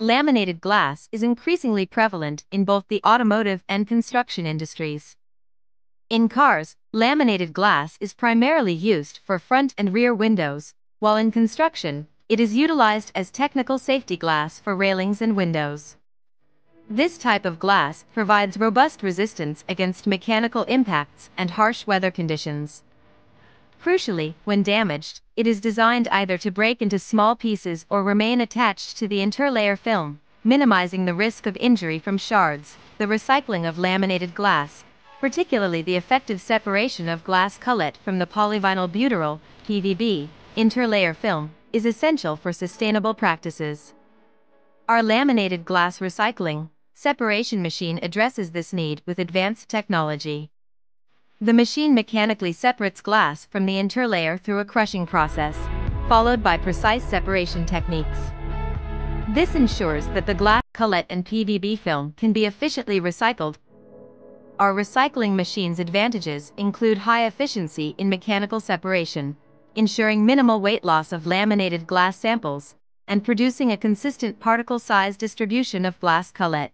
Laminated glass is increasingly prevalent in both the automotive and construction industries. In cars, laminated glass is primarily used for front and rear windows, while in construction, it is utilized as technical safety glass for railings and windows. This type of glass provides robust resistance against mechanical impacts and harsh weather conditions. Crucially, when damaged, it is designed either to break into small pieces or remain attached to the interlayer film, minimizing the risk of injury from shards. The recycling of laminated glass, particularly the effective separation of glass cullet from the polyvinyl butyral (PVB) interlayer film, is essential for sustainable practices. Our laminated glass recycling separation machine addresses this need with advanced technology. The machine mechanically separates glass from the interlayer through a crushing process, followed by precise separation techniques. This ensures that the glass cullet and PVB film can be efficiently recycled. Our recycling machine's advantages include high efficiency in mechanical separation, ensuring minimal weight loss of laminated glass samples, and producing a consistent particle size distribution of glass cullet.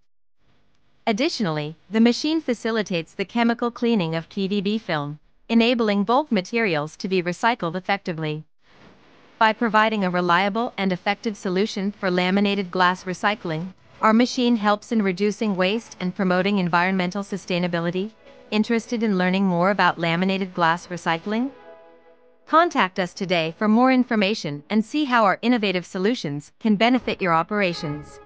Additionally, the machine facilitates the chemical cleaning of PVB film, enabling bulk materials to be recycled effectively. By providing a reliable and effective solution for laminated glass recycling, our machine helps in reducing waste and promoting environmental sustainability. Interested in learning more about laminated glass recycling? Contact us today for more information and see how our innovative solutions can benefit your operations.